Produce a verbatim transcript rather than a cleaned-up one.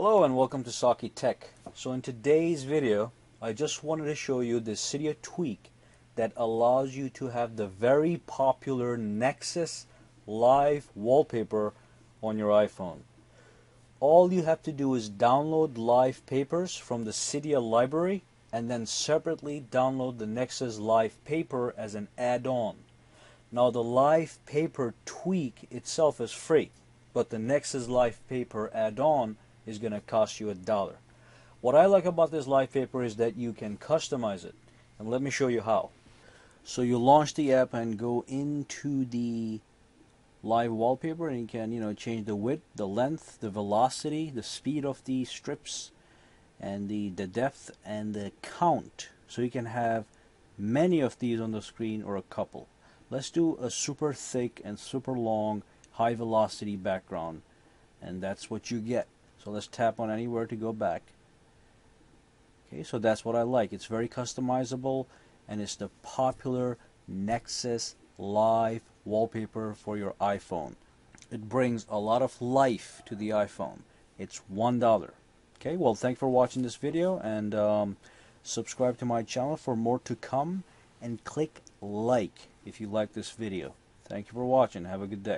Hello and welcome to Saki Tech. So in today's video, I just wanted to show you this Cydia tweak that allows you to have the very popular Nexus Live wallpaper on your iPhone. All you have to do is download live papers from the Cydia library and then separately download the Nexus Live paper as an add-on. Now the live paper tweak itself is free, but the Nexus Live paper add-on is going to cost you a dollar. What I like about this live paper is that you can customize it, and let me show you how. So you launch the app and go into the live wallpaper, and you can you know change the width, the length, the velocity, the speed of the strips, and the the depth and the count. So you can have many of these on the screen or a couple. Let's do a super thick and super long high velocity background, and that's what you get. So let's tap on anywhere to go back. Okay, so that's what I like. It's very customizable, and it's the popular Nexus Live wallpaper for your iPhone. It brings a lot of life to the iPhone. It's one dollar. Okay, well, thanks for watching this video, and um, subscribe to my channel for more to come, and click like if you like this video. Thank you for watching. Have a good day.